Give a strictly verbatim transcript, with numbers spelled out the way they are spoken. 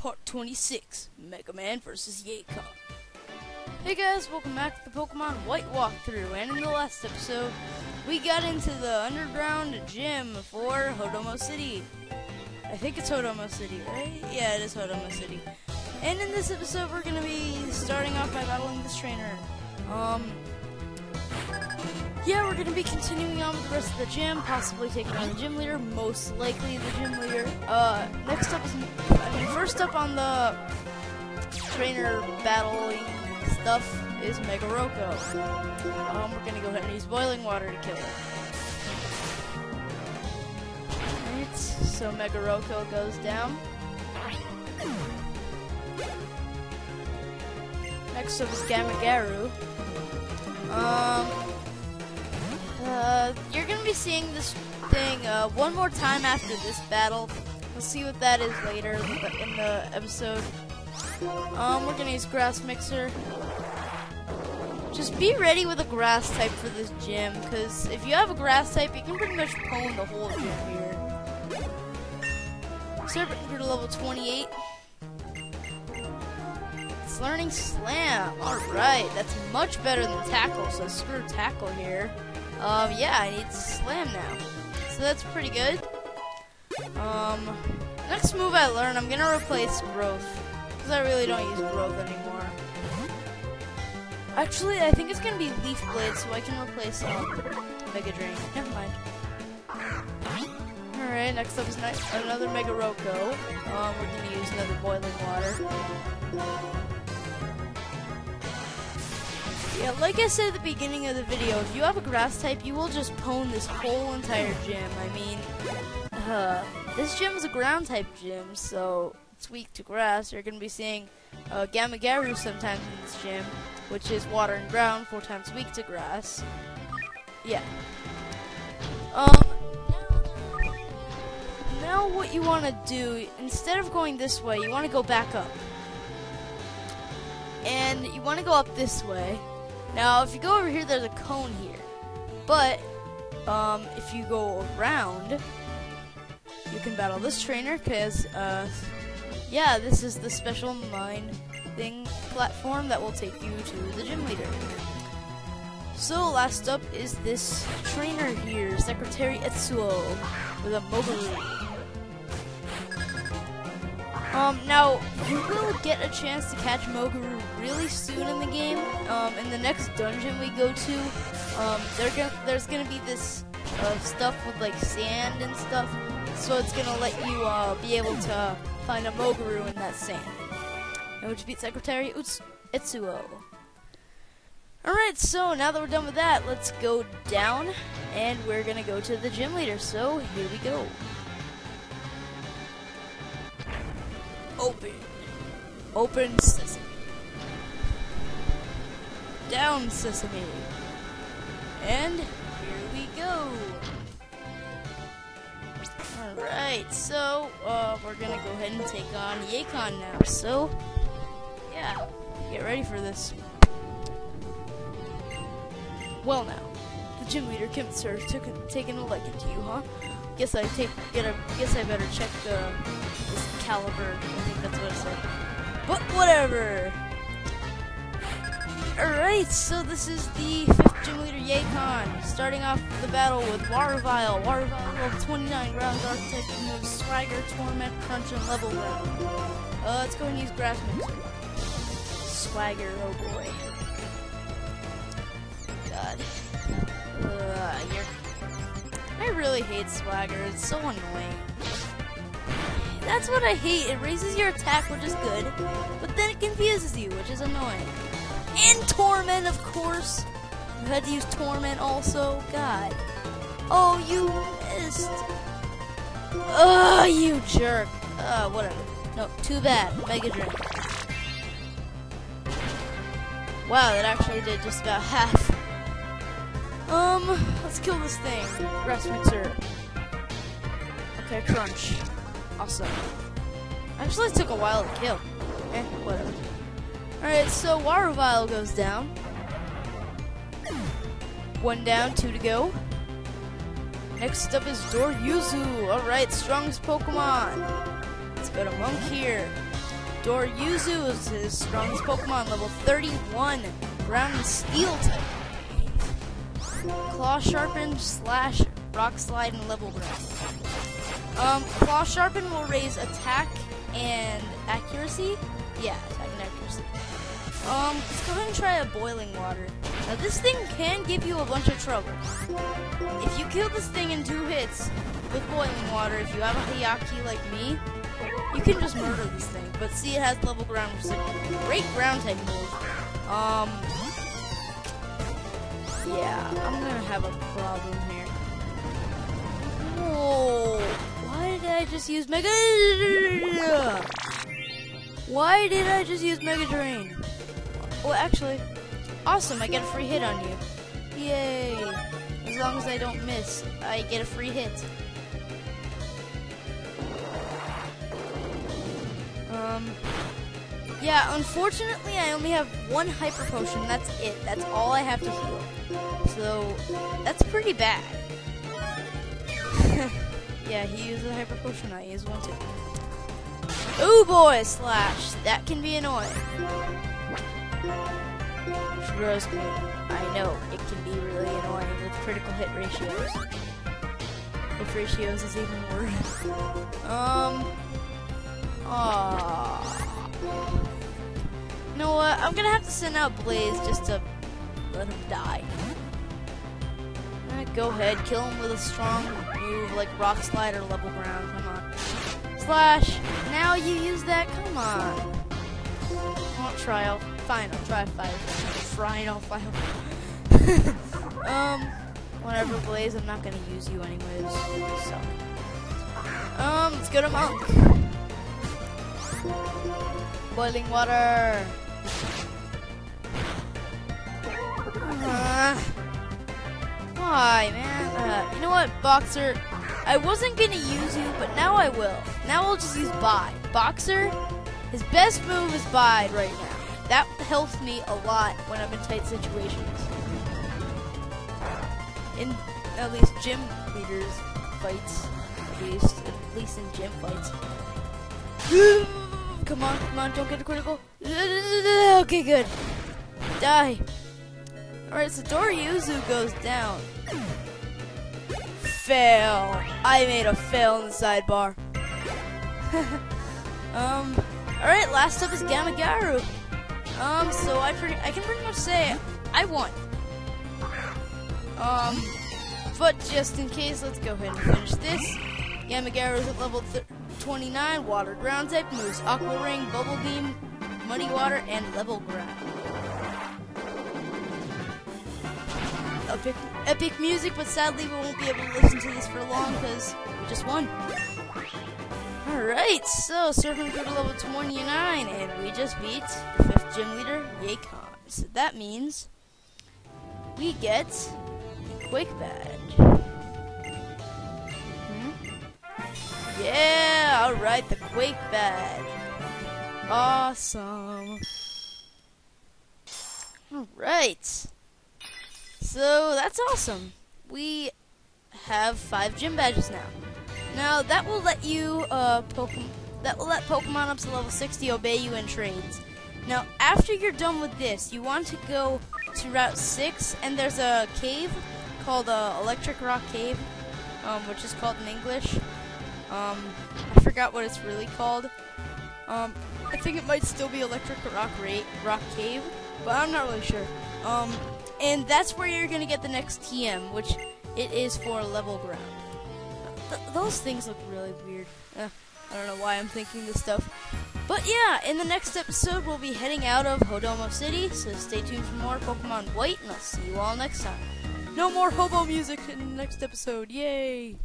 part twenty-six, Mega Man versus. Yacon. Hey guys, welcome back to the Pokemon White walkthrough, and in the last episode, we got into the underground gym for Hodomoe City. I think it's Hodomoe City, right? Yeah, it is Hodomoe City. And in this episode, we're gonna be starting off by battling this trainer. Um, yeah, we're gonna be continuing on with the rest of the gym, possibly taking on the gym leader, most likely the gym leader. Uh, next up is, I mean, first up on the trainer battle stuff is Mega Roco. Um, we're gonna go ahead and use boiling water to kill it. Alright, so Mega Roco goes down. Next up is Gamagaru. Um, uh, you're gonna be seeing this thing uh, one more time after this battle. We'll see what that is later in the episode. Um, we're gonna use Grass Mixer. Just be ready with a grass type for this gym, because if you have a grass type, you can pretty much pwn the whole gym here. Serperior to level twenty-eight. It's learning Slam. Alright, that's much better than Tackle, so screw Tackle here. Um, yeah, I need Slam now. So that's pretty good. Um, next move I learn, I'm gonna replace Growth. Because I really don't use Growth anymore. Actually, I think it's gonna be Leaf Blade, so I can replace um, Mega Drain. Never mind. Alright, next up is next, another Mega Roco. Um, we're gonna use another Boiling Water. Yeah, like I said at the beginning of the video, if you have a grass type, you will just pwn this whole entire gym. I mean, uh, this gym is a ground type gym, so it's weak to grass. You're gonna be seeing uh, Gamagaru sometimes in this gym, which is water and ground, four times weak to grass. Yeah. Um. Now what you want to do, instead of going this way, you want to go back up. And you want to go up this way. Now, if you go over here, there's a cone here. But, um, if you go around, you can battle this trainer, because, uh, yeah, this is the special mine thing platform that will take you to the gym leader. So, last up is this trainer here, Secretary Itsuo, with a Mogurew. Um, now, you will get a chance to catch Mogurew really soon in the game. Um, in the next dungeon we go to, um, gonna, there's gonna be this uh, stuff with like sand and stuff, so it's gonna let you uh, be able to find a Mogurew in that sand. And which beat Secretary Itsuo. Alright, so now that we're done with that, let's go down, and we're gonna go to the gym leader, so here we go. Open. Open sesame. Down sesame. And here we go. Alright, so uh, we're gonna go ahead and take on Yacon now. So, yeah, get ready for this. Well now, the gym leader, Sir, took taking a liking to you, huh? Guess I take get a guess I better check the this caliber. I think that's what it said. But whatever. Alright, so this is the fifth gym leader Yacon, starting off the battle with Waruvile. Waruvile level twenty-nine, ground archetype moves Swagger, Torment, Crunch, and Level Round. Uh let's go and use Grassmaster. Swagger, oh boy. God. Uh, you're I really hate Swagger, it's so annoying. That's what I hate, it raises your attack, which is good, but then it confuses you, which is annoying. And Torment, of course! You had to use Torment also, God. Oh, you missed! Ugh, you jerk! Uh, whatever. No, too bad. Mega Drain. Wow, that actually did just about half. Um, let's kill this thing. Grass Mixer. Okay, Crunch. Awesome. Actually, it took a while to kill. Eh, whatever. Alright, so Waruvile goes down. One down, two to go. Next up is Doryuzu. Alright, strongest Pokemon. Let's go to Monk here. Doryuzu is his strongest Pokemon, level thirty-one, ground and steel type. Claw Sharpen slash Rock Slide and level ground. Um, Claw Sharpen will raise attack and accuracy. Yeah, attack and accuracy. Um, let's go ahead and try a Boiling Water. Now this thing can give you a bunch of trouble. If you kill this thing in two hits with Boiling Water, if you have a Hayaki like me, you can just murder this thing. But see, it has level ground, which is a great ground type move. Um, yeah, I'm gonna have a problem here. Whoa, why did I just use Mega? Why did I just use Mega Drain? Well, actually, awesome, I get a free hit on you. Yay, as long as I don't miss, I get a free hit. Um, yeah, unfortunately I only have one Hyper Potion, that's it. That's all I have to heal. So, that's pretty bad. Yeah, he uses a Hyper Potion, I use one too. Ooh boy, Slash! That can be annoying. Trust me, I know, it can be really annoying with critical hit ratios. If ratios is even worse. um... Aww. You know what? I'm gonna have to send out Blaze just to let him die. Right, go ahead, kill him with a strong move like Rock Slide or level ground. Come on. Slash! Now you use that? Come on. I won't try. I'll, fine, I'll try fire. Fine, I'll fire. um, whatever, Blaze. I'm not gonna use you anyways. So. Um, let's go to Monk. Boiling water. Uh, why, man? Uh, you know what, Boxer? I wasn't gonna use you, but now I will. Now I'll just use Bide. Boxer, his best move is Bide right now. That helps me a lot when I'm in tight situations. In at least gym leaders fights, at least, at least in gym fights. Come on, come on, don't get a critical. Okay, good. Die. Alright, so Doryuzu goes down. Fail. I made a fail in the sidebar. um, Alright, last up is Gamagaru. Um, so I, pretty, I can pretty much say I won. Um, but just in case, let's go ahead and finish this. Gamagaru is at level twenty-nine, water ground type moves, Aqua Ring, Bubble Beam, Muddy Water, and level ground. Epic, epic music, but sadly we won't be able to listen to these for long because we just won. Alright, so Serperior to level twenty-nine, and we just beat the fifth gym leader, Yacon. So that means we get a Quake Badge. Yeah, alright, the Quake Badge. Awesome. Alright. So, that's awesome. We have five gym badges now. Now, that will let you, uh, Pokemon, that will let Pokemon up to level sixty obey you in trades. Now, after you're done with this, you want to go to Route six, and there's a cave called, uh, Electric Rock Cave, um, which is called in English. Um, I forgot what it's really called. Um, I think it might still be Electric Rock Ra Rock Cave, but I'm not really sure. Um, and that's where you're gonna get the next T M, which it is for level ground. Th those things look really weird. Eh, I don't know why I'm thinking this stuff. But yeah, in the next episode we'll be heading out of Hodomoe City, so stay tuned for more Pokemon White, and I'll see you all next time. No more hobo music in the next episode, yay!